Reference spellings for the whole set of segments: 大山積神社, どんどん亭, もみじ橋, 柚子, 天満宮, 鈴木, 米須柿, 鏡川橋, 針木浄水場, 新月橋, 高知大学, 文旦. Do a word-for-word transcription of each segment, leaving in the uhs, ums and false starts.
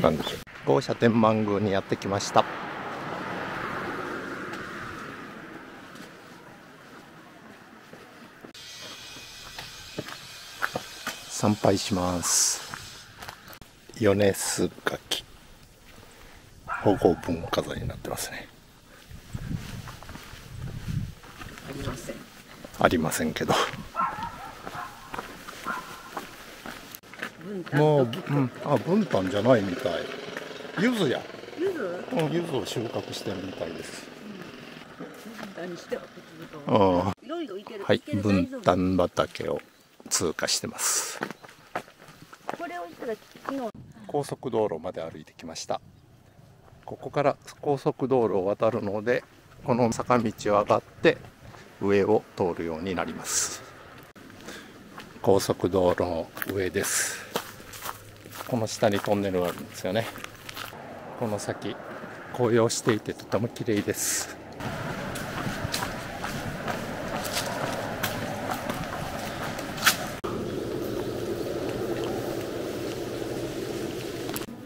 なんでしょう。某社天満宮にやってきました。参拝します。米須柿。保護文飾りになってますね。ありません。ありませんけど。もう、うん、あ、文旦じゃないみたい。柚子や。柚子？うん、柚子を収穫してるみたいです。うん、ああ。はい、文旦畑を通過してます。高速道路まで歩いてきました。ここから高速道路を渡るので、この坂道を上がって上を通るようになります。高速道路の上です。この下にトンネルがあるんですよね。この先、紅葉していてとても綺麗です。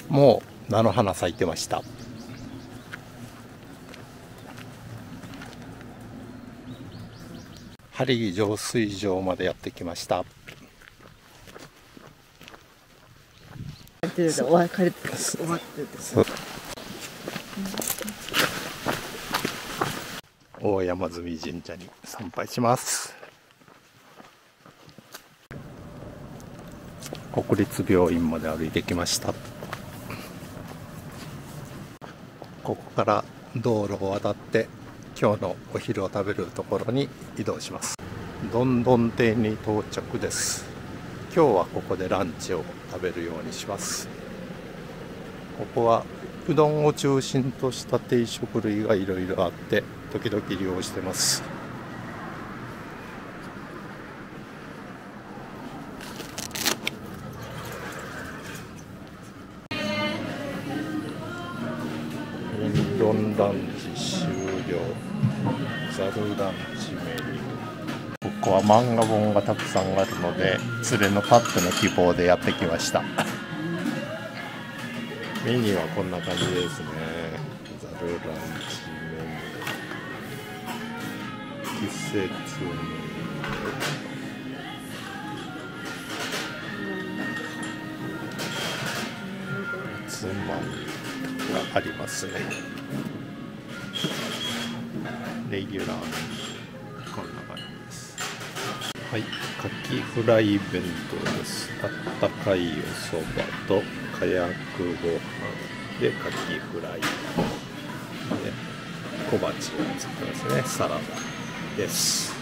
もう菜の花咲いてました。針木浄水場までやってきました。大山積神社に参拝します。国立病院まで歩いてきました。ここから道路を渡って今日のお昼を食べるところに移動します。どんどん亭に到着です。今日はここでランチを食べるようにします。ここはうどんを中心とした定食類がいろいろあって時々利用してます。ロンランチ終了。ザルランチメニュー。ここは漫画本がたくさんあるので連れのパッドの希望でやってきました。メニューはこんな感じですね。ザルランチメニュー。季節メニュー。つまみがありますね。レギュラーこんな感じです。はい、カキフライ弁当です。あったかいお蕎麦とかやくご飯でカキフライで小鉢を作りますね。サラダです。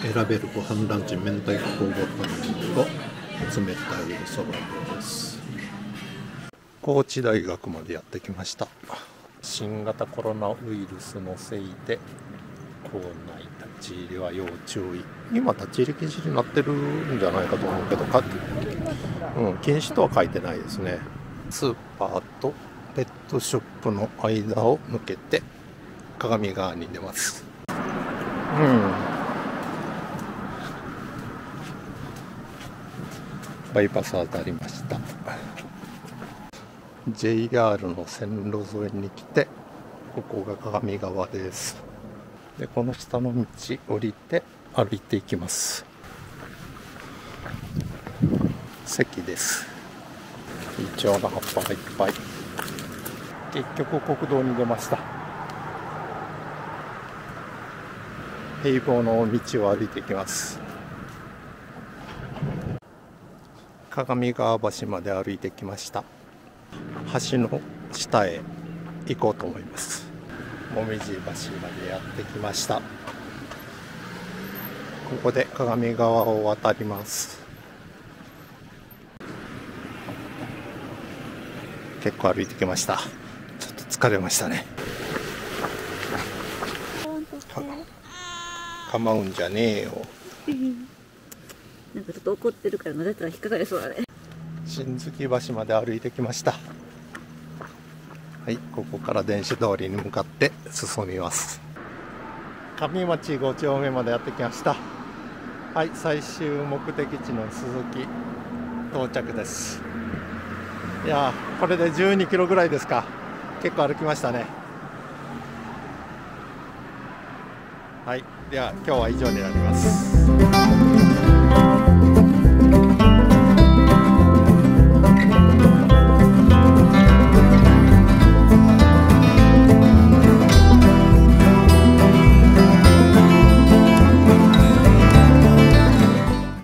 選べるご飯ランチ明太子ご飯と冷たいお蕎麦です。高知大学までやってきました。新型コロナウイルスのせいで校内立ち入りは要注意。今立ち入り禁止になってるんじゃないかと思うけど、かうん、禁止とは書いてないですね。スーパーとペットショップの間を抜けて鏡川に出ます。うん、バイパス当たりました。ジェイアール の線路沿いに来て、ここが鏡川です。で、この下の道降りて歩いていきます。席です。イチョウの葉っぱがいっぱい。結局国道に出ました。平房の道を歩いていきます。鏡川橋まで歩いてきました。橋の下へ行こうと思います。もみじ橋までやってきました。ここで鏡川を渡ります。結構歩いてきました。ちょっと疲れましたね。構うんじゃねえよ。なんかちょっと怒ってるから、なぜか引っかかりそうだね。新月橋まで歩いてきました。はい、ここから電車通りに向かって進みます。上町ご丁目までやってきました。はい、最終目的地の鈴木到着です。いやー、これでじゅうにキロぐらいですか。結構歩きましたね。はい、では今日は以上になります。